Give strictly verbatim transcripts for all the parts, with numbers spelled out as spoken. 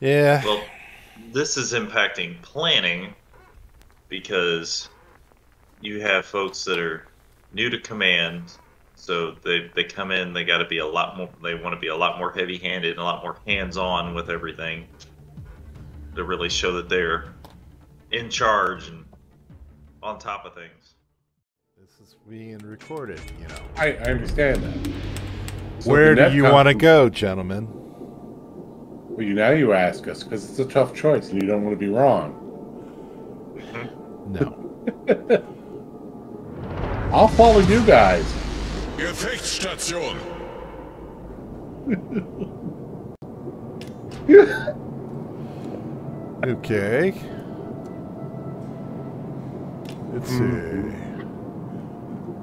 Yeah. Well, this is impacting planning because you have folks that are new to command, so they they come in, they got to be a lot more. They want to be a lot more heavy-handed and a lot more hands-on with everything to really show that they're in charge and on top of things. This is being recorded, you know. I, I understand that. So where do you want to go, gentlemen? Well, you, now you ask us, because it's a tough choice, and you don't want to be wrong. No. I'll follow you guys. Gefechtsstation. Okay. Let's mm. see.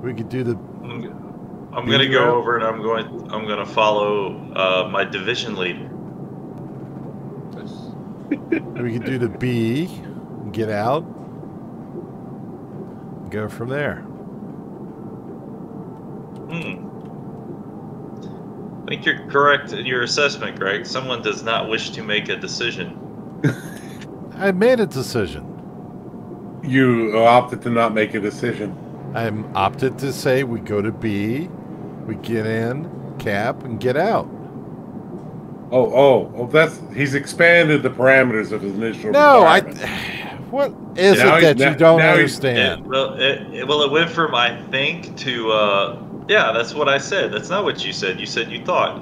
We could do the. I'm gonna go route. over, and I'm going. I'm gonna follow uh, my division leader. We could do the B, get out, and go from there. Hmm. I think you're correct in your assessment, Greg. Someone does not wish to make a decision. I made a decision. You opted to not make a decision. I'm opted to say we go to B, we get in, cap, and get out. Oh, oh, oh! That's he's expanded the parameters of his initial. No, I. What is now it that now, you don't understand? It, well, it, it, well, it went from I think to uh, yeah. That's what I said. That's not what you said. You said you thought.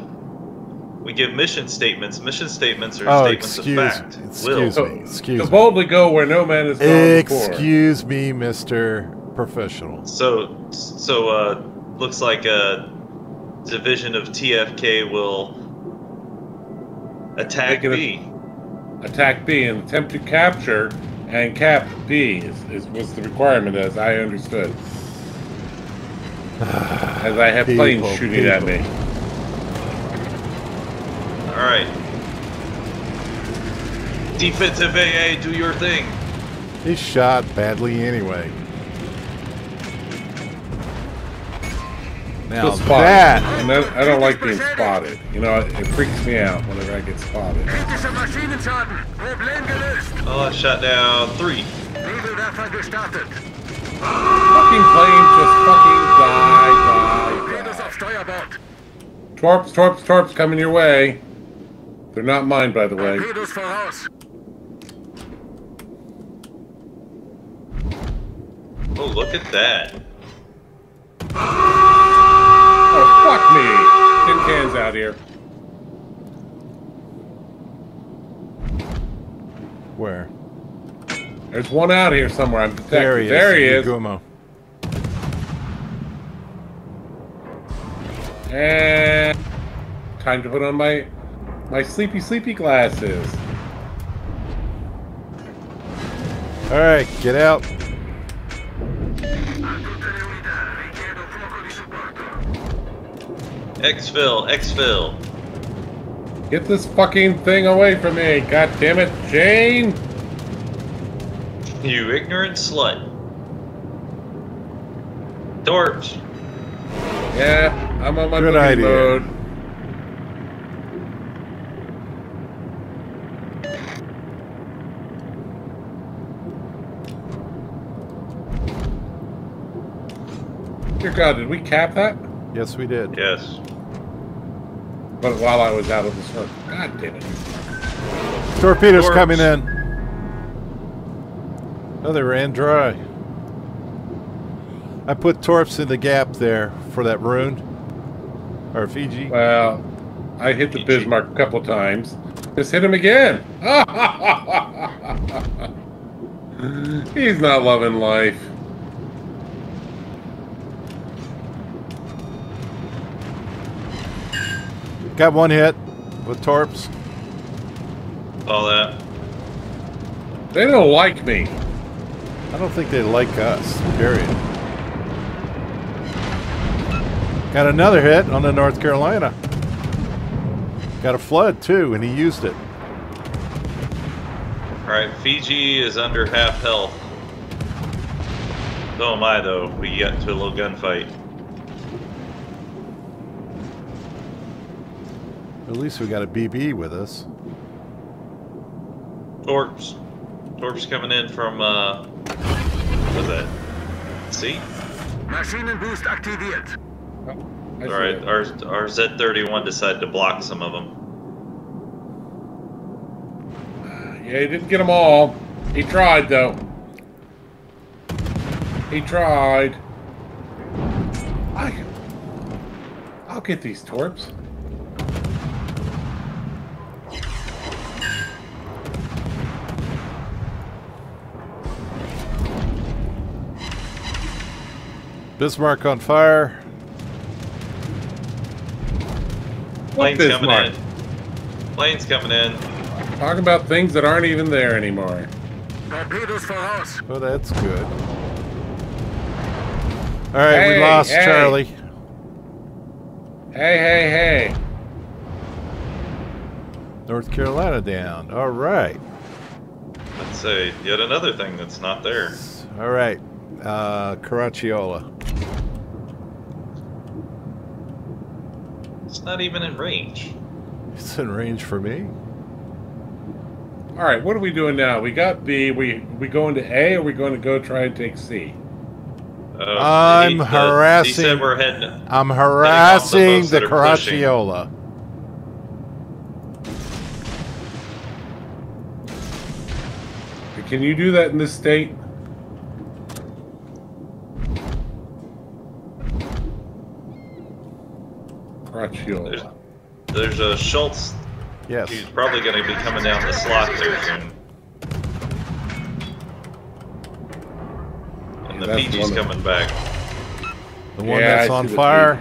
We give mission statements. Mission statements are oh, statements excuse, of fact. Excuse Will. me. Excuse to me. boldly go where no man has gone before. Excuse me, Mister Professional. So, so uh, looks like a division of T F K will. Attack B. Attack B and attempt to capture and cap B is, is was the requirement as I understood. As I have people, planes shooting people. at me. Alright. Defensive A A, do your thing. He shot badly anyway. Now that, and that, I don't like being spotted. You know, it, it freaks me out whenever I get spotted. Oh, I shot down three. Fucking plane, just fucking die, die, die. Torps, torps, torps coming your way. They're not mine, by the way. Oh, look at that. Fuck me! Tin cans out here. Where? There's one out here somewhere. I'm detecting. There he there is. There he is. And time to put on my my sleepy sleepy glasses. All right, get out. Exfil, exfil. Get this fucking thing away from me, god damn it, Jane! You ignorant slut. Torch. Yeah, I'm on my good idea. Mode. Dear God, did we cap that? Yes, we did. Yes. But while I was out of the smoke, God damn it! Torpedoes Torps. coming in. Oh, they ran dry. I put torps in the gap there for that rune, or Fiji. Well, I hit the Bismarck a couple times. Just hit him again. He's not loving life. Got one hit with torps. All that. They don't like me. I don't think they like us, period. Got another hit on the North Carolina. Got a flood, too, and he used it. All right, Fiji is under half health. So am I, though. We got into a little gunfight. At least we got a B B with us. Torps. Torps coming in from, uh, what's that? See? Machine boost activated. Oh, alright, our, our Z thirty-one decided to block some of them. Yeah, he didn't get them all. He tried, though. He tried. I can... I'll get these torps. Bismarck on fire. Plane's coming in. Plane's coming in. Talk about things that aren't even there anymore. Torpedoes for us. Oh, that's good. All right, hey, we lost hey. Charlie. Hey, hey, hey. North Carolina down. All right. Let's say yet another thing that's not there. All right. Uh, Caracciola. It's not even in range. It's in range for me. All right, what are we doing now? We got B. We we going to A, or we going to go try and take C? Uh, I'm he, harassing. He said we're heading. I'm harassing the, the Caracciola. Can you do that in this state? Caracciola. There's, there's a Schultz. Yes. He's probably going to be coming down the slot there soon. And yeah, the Fiji's coming of... back. The one yeah, that's I on fire.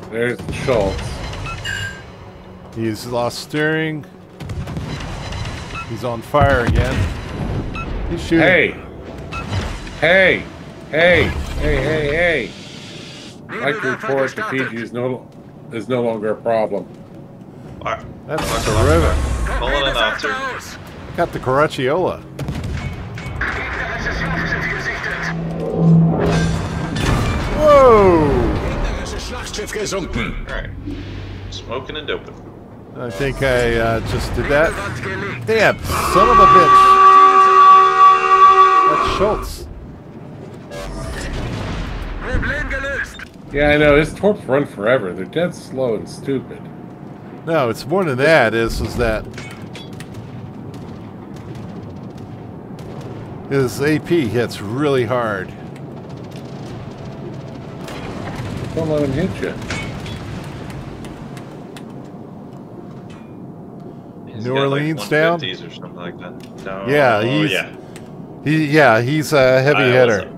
The There's the Schultz. He's lost steering. He's on fire again. He's shooting. Hey! Hey! Hey! Hey! Hey! Hey! Like to report the Fiji is no, is no longer a problem. That's terrific. Pull it in, officer. Got the Caracciola. Whoa! Alright. Smoking and doping. I think I uh, just did that. Damn, son of a bitch. That's Schultz. Yeah, I know. His torps run forever. They're dead slow and stupid. No, it's more than that. Is is that his A P hits really hard. Don't let him hit you. He's New Orleans like down. Or something like that. No. Yeah, he's yeah. He, yeah, he's a heavy I hitter.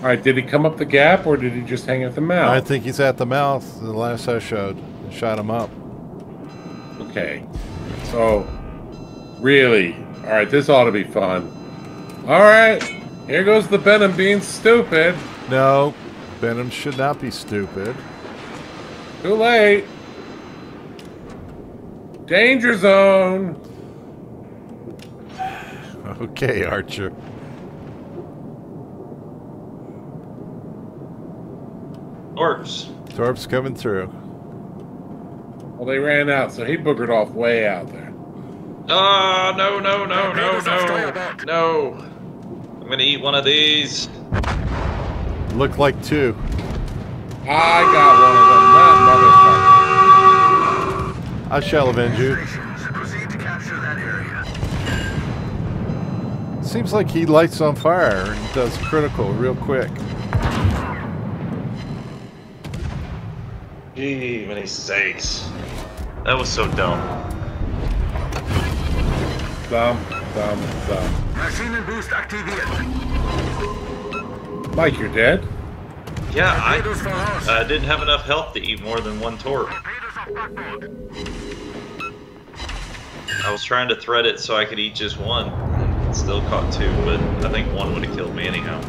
All right, did he come up the gap, or did he just hang at the mouth? I think he's at the mouth. The last I showed, shot him up. Okay. So, really, all right, this ought to be fun. All right, here goes the Benham being stupid. No, Benham should not be stupid. Too late. Danger zone. Okay, Archer. Torps. Torps coming through. Well, they ran out, so he boogered off way out there. Ah, oh, no, no, no, no, no, no! I'm gonna eat one of these. Looked like two. I got one of them, that motherfucker. I shall avenge you. Proceed to capture that area. Seems like he lights on fire and does critical real quick. Gee, many sakes. That was so dumb. Dumb, dumb, dumb. Machine and boost activated. Mike, you're dead? Yeah, I uh, didn't have enough health to eat more than one torp. I was trying to thread it so I could eat just one. And still caught two, but I think one would have killed me anyhow.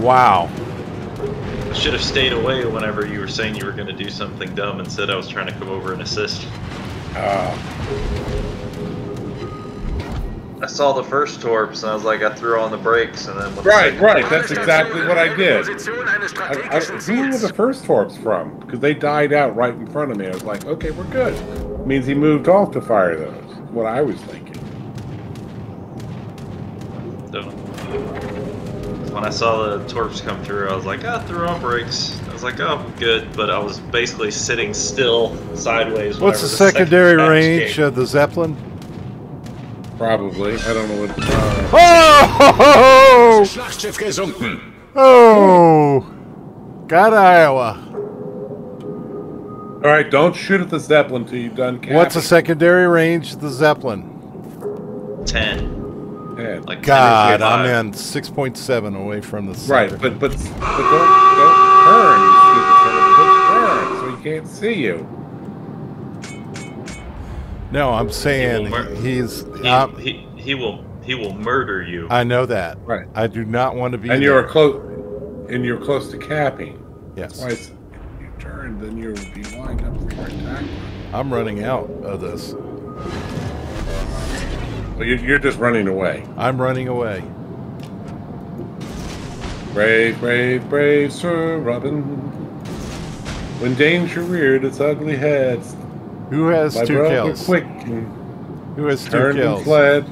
Wow. I should have stayed away whenever you were saying you were going to do something dumb and said I was trying to come over and assist. Ah. I saw the first torps and I was like, I threw on the brakes and then. With right, the right. That's exactly what I did. I, I, who were the first torps from? Because they died out right in front of me. I was like, okay, we're good. It means he moved off to fire those. What I was thinking. When I saw the torps come through, I was like, I threw on brakes. I was like, oh, I'm good. But I was basically sitting still sideways. What's the, the secondary range came. Of the Zeppelin? Probably. I don't know what. Uh, oh! Schlachtschiff gesunken. Oh! Got Iowa. All right, don't shoot at the Zeppelin till you've done capping. What's the secondary range of the Zeppelin? Ten. Ten. Like God, I'm in six point seven away from the center. Right, but but, but don't, don't turn. Don't turn, so he can't see you. No, I'm saying he he's he, uh, he he will he will murder you. I know that. Right. I do not want to be. And you're close. And you're close to capping. Yes. That's why it's, if you turn, then you'll be lined up for your attack. I'm running out of this. Well, you're, you're just running away. I'm running away. Brave, brave, brave, Sir Robin. When danger reared its ugly head. Who has My two kills? Quick. Who has Turned two kills? And fled.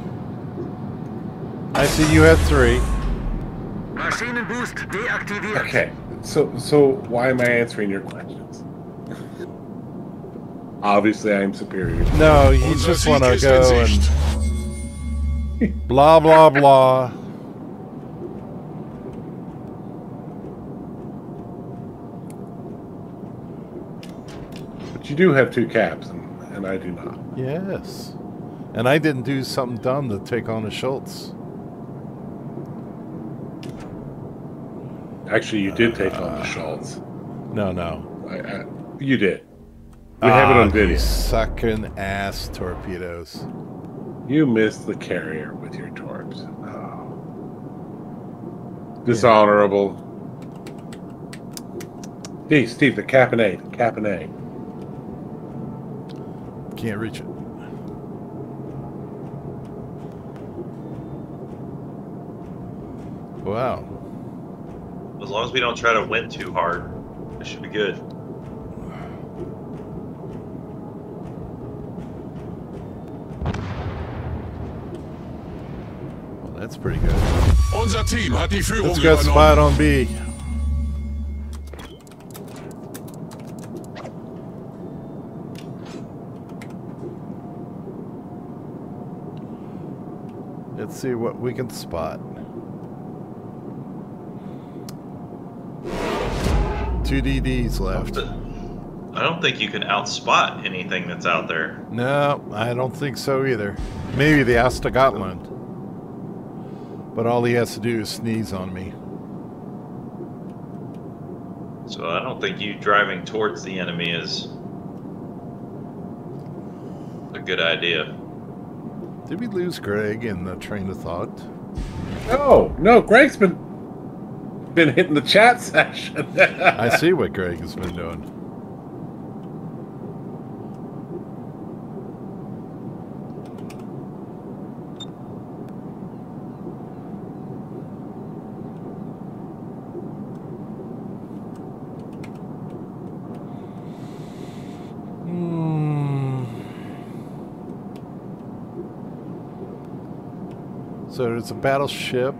I see you have three. Machine and boost deactivated. Okay, so so why am I answering your questions? Obviously, I am superior. No, you oh, just no, want to go and blah blah blah. You do have two caps, and, and I do not. Yes. And I didn't do something dumb to take on a Schultz. Actually, you did uh, take on the Schultz. No, no. I, I, you did. We uh, have it on video. You sucking ass torpedoes. You missed the carrier with your torps. Oh. Dishonorable. Yeah. Hey, Steve, the Caponade. Caponade. Can't reach it. Wow. As long as we don't try to win too hard, it should be good. Well, that's pretty good. Unser Team hat die Führung. Let's go spot on B. Let's see what we can spot. Two D Ds left. I don't think you can outspot anything that's out there. No, I don't think so either. Maybe the Asta Gotland. But all he has to do is sneeze on me. So I don't think you driving towards the enemy is a good idea. Did we lose Greg in the train of thought? No, no, Greg's been been hitting the chat session. I see what Greg has been doing. So it's a battleship.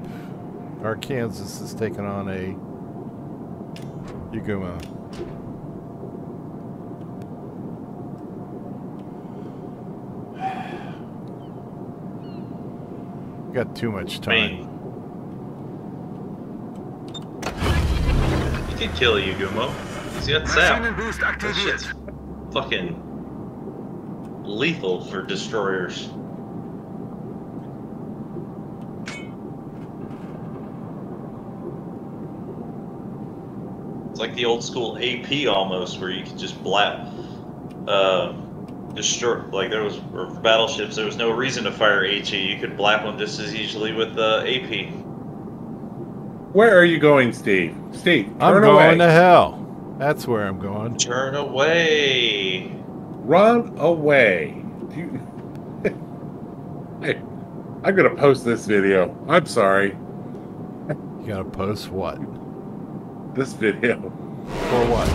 Arkansas is taking on a Yugumo. Got too much time. You can kill a Yugumo. He's got sap. That shit's fucking lethal for destroyers. It's like the old school A P almost, where you could just blast, uh, destroy. Like there was or for battleships, there was no reason to fire HE. You could blast them just as easily with uh, A P. Where are you going, Steve? Steve, turn I'm going away. To hell. That's where I'm going. Turn away. Run away. You... I, I'm going to post this video. I'm sorry. You got to post what? This video. For what?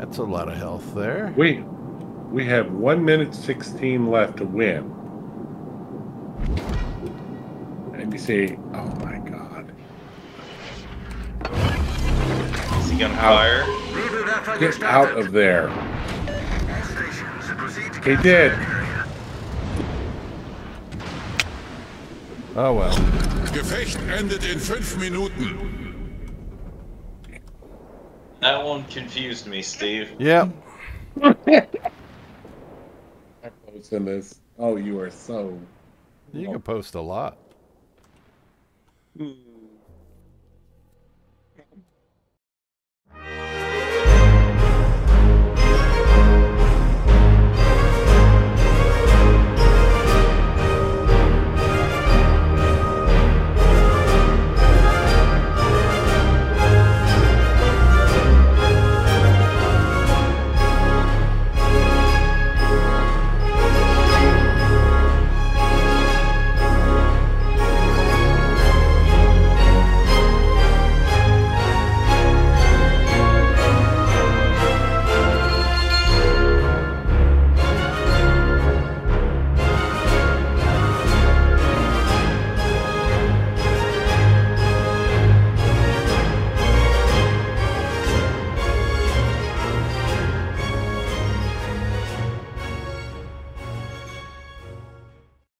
That's a lot of health there. We, we have one minute sixteen left to win. And you see, oh my God. Is he gonna fire? Get out of there. He did. Oh well. Gefecht ended in five Minuten. That one confused me, Steve. Yep. I'm posting this. Oh, you are so. You can post a lot. Mm.